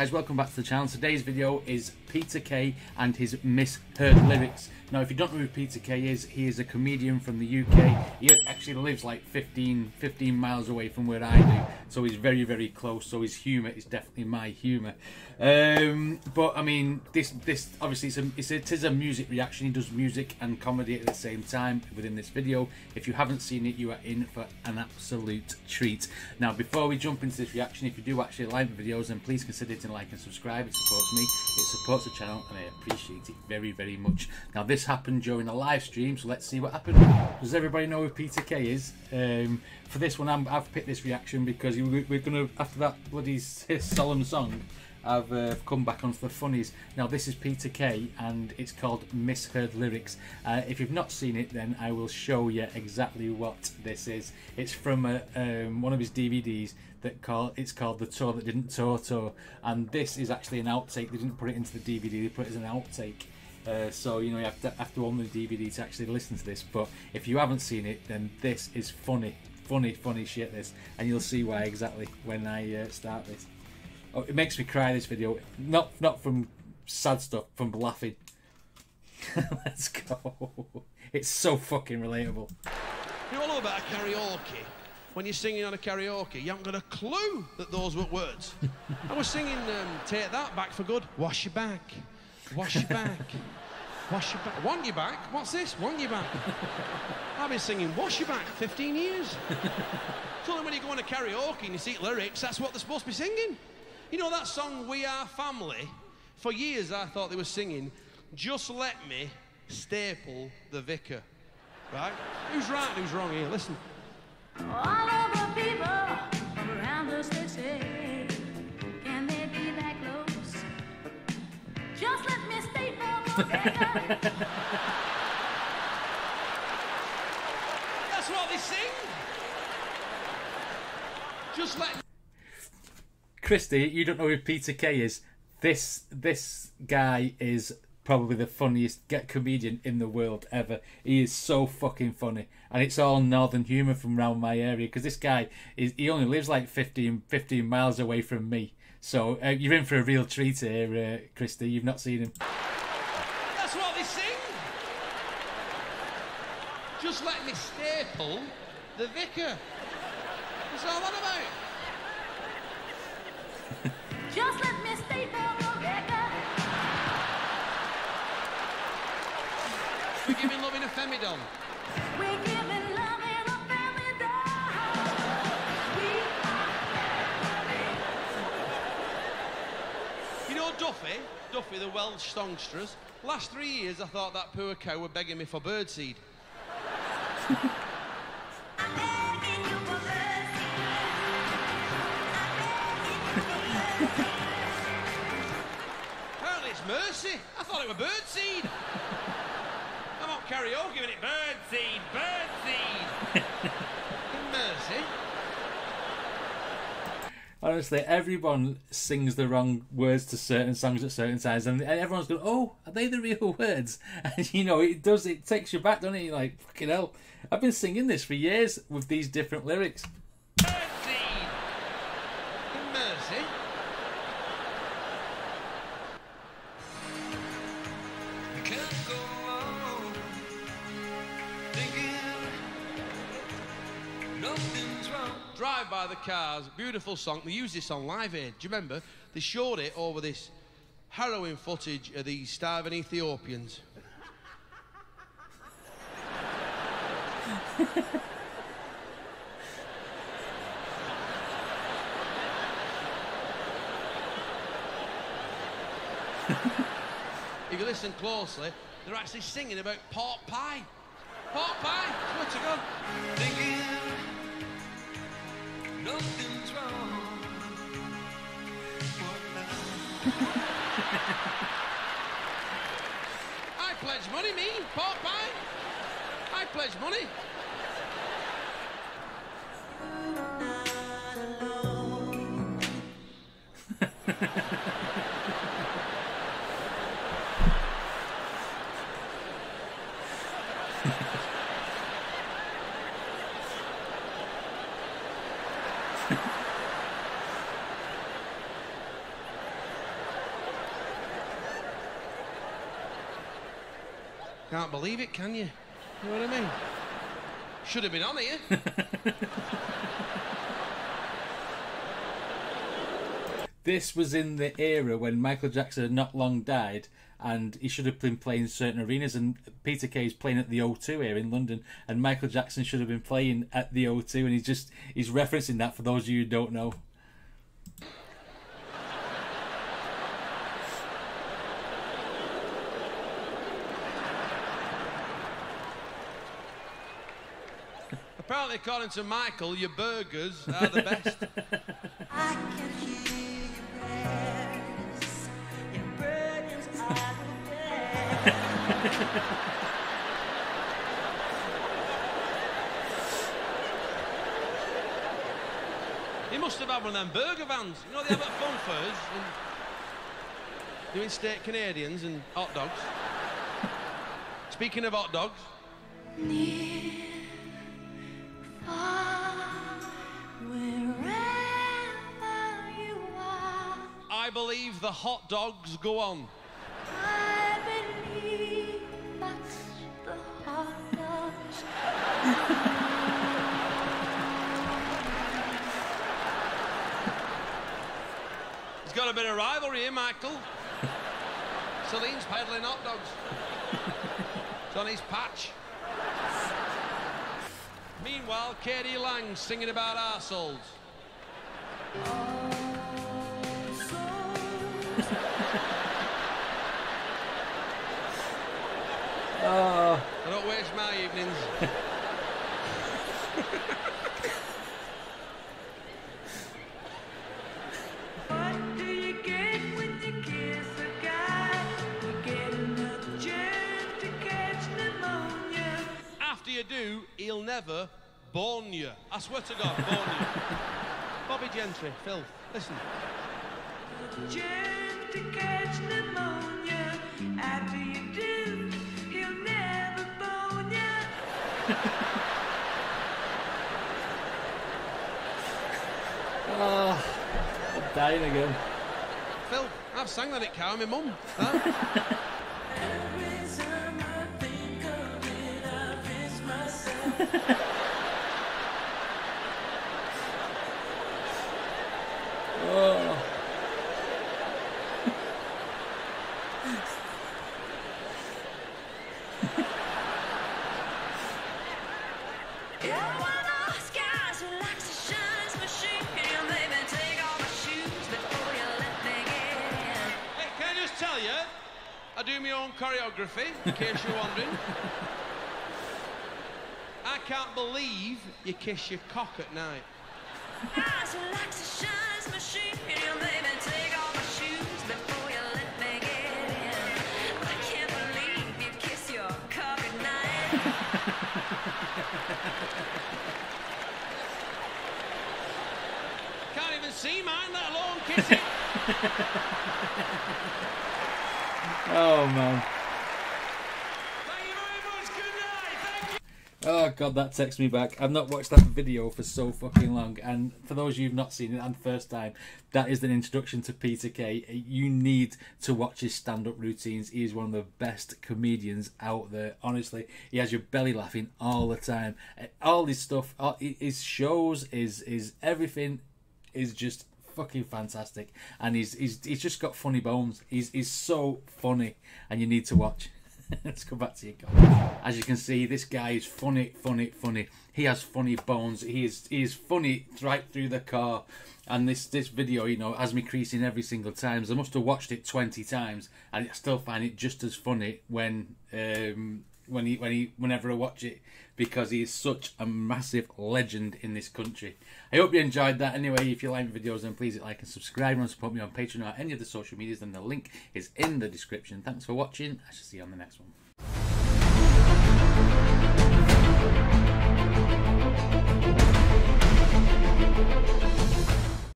guys, welcome back to the channel. Today's video is Peter Kay and his misheard lyrics. Now, if you don't know who Peter Kay is, he is a comedian from the UK. He actually lives like 15 miles away from where I do, so he's very, very close. So his humour is definitely my humour. But I mean, this obviously it is a music reaction. He does music and comedy at the same time within this video. If you haven't seen it, you are in for an absolute treat. Now, before we jump into this reaction, if you do actually like the videos, then please consider hitting like and subscribe. It supports me, it supports the channel, and I appreciate it very, very much. Now, this happened during a live stream, so let's see what happened. Does everybody know who Peter Kay is? For this one, I've picked this reaction because we're gonna, after that bloody solemn song, I've come back onto the funnies. Now, this is Peter Kay and it's called Misheard Lyrics. If you've not seen it, then I will show you exactly what this is. It's from one of his DVDs it's called The Tour That Didn't Toto, and this is actually an outtake. They didn't put it into the DVD, they put it as an outtake. So, you know, you have to own the DVD to actually listen to this. But if you haven't seen it, then this is funny shit, this, and you'll see why exactly when I start this. Oh, it makes me cry, this video, not from sad stuff, from laughing. Let's go. It's so fucking relatable. You're all about a karaoke. When you're singing on a karaoke, you haven't got a clue that those were words. I was singing Take That, Back for Good. Wash your back, wash your back, wash your back. Want your back? What's this? Want your back? I've been singing wash your back 15 years. It's only when you go on a karaoke and you see lyrics, that's what they're supposed to be singing. You know that song, We Are Family? For years I thought they were singing, just let me staple the vicar. Right? Who's right and who's wrong here? Listen. All of the people from around us, they say, can they be that close? Just let me staple the vicar. That's what they sing. Just let me... Christy, you don't know who Peter Kay is. This guy is probably the funniest comedian in the world ever. He is so fucking funny, and it's all northern humour from round my area, because this guy he only lives like 15 miles away from me. So you're in for a real treat here, Christy. You've not seen him. That's what they sing. Just let me staple the vicar. That's all that about. Just let me stay for a record. We're giving love in a femidon. We're giving love in a femidon. We are. You know Duffy, the Welsh songstress, last 3 years I thought that poor cow were begging me for birdseed. Apparently it's mercy. I thought it were birdseed. I'm on karaoke giving it birdseed, birdseed. Mercy. Honestly, everyone sings the wrong words to certain songs at certain times, and everyone's going, "Oh, are they the real words?" And you know, it takes you back, doesn't it? You're like, fucking hell, I've been singing this for years with these different lyrics. Drive by the Cars, beautiful song. They used this on Live Aid. Do you remember? They showed it over this harrowing footage of these starving Ethiopians. If you listen closely, they're actually singing about pork pie. Pork pie, what's it called? Thinking. Nothing's wrong. I pledge money, me, pork pie. I pledge money. Can't believe it, can you? You know what I mean? Should have been on here. This was in the era when Michael Jackson had not long died and he should have been playing certain arenas, and Peter Kay is playing at the O2 here in London, and Michael Jackson should have been playing at the O2, and he's referencing that for those of you who don't know. Apparently, according to Michael, your burgers are the best. I can hear your burgers are the best. He must have had one of them burger vans. You know, they have at Funfurs and doing steak Canadians and hot dogs. Speaking of hot dogs. I believe the hot dogs go on. I believe that the hot dogs go on. He's got a bit of rivalry here, Michael. Celine's peddling hot dogs. It's on his patch. Meanwhile, k.d. Lang singing about arseholes. Oh. I don't waste my evenings. What do you get when you kiss a guy? You get another chance to catch pneumonia. After you do, he'll never born you. I swear to God, born you. Bobbie Gentry, Phil, listen. To catch pneumonia. After you do, he'll never bone ya. Oh, I'm dying again. Phil, I've sang that at Cow, my mum. Huh? Every time I think of it, I pinch myself. Oh. I do my own choreography, in case you're wondering. I can't believe you kiss your cock at night. I can't believe you kiss your cock at night. Can't even see mine, let alone kiss it. Oh man. Thank you very much. Good night. Thank you. Oh god, that texts me back. I've not watched that video for so fucking long, and for those of you who've not seen it and first time, that is an introduction to Peter Kay. You need to watch his stand-up routines. He is one of the best comedians out there, honestly. He has your belly laughing all the time. All his stuff, all his shows, his everything is just fucking fantastic, and he's just got funny bones. He's so funny, and you need to watch. Let's go back to your comment. As you can see, this guy is funny. He has funny bones. He is funny right through the car. And this video, you know, has me creasing every single time. So I must have watched it 20 times, and I still find it just as funny whenever I watch it, because he is such a massive legend in this country. I hope you enjoyed that. Anyway, if you like my videos, then please hit like and subscribe, and support me on Patreon or any of the social medias, then the link is in the description. Thanks for watching. I shall see you on the next one.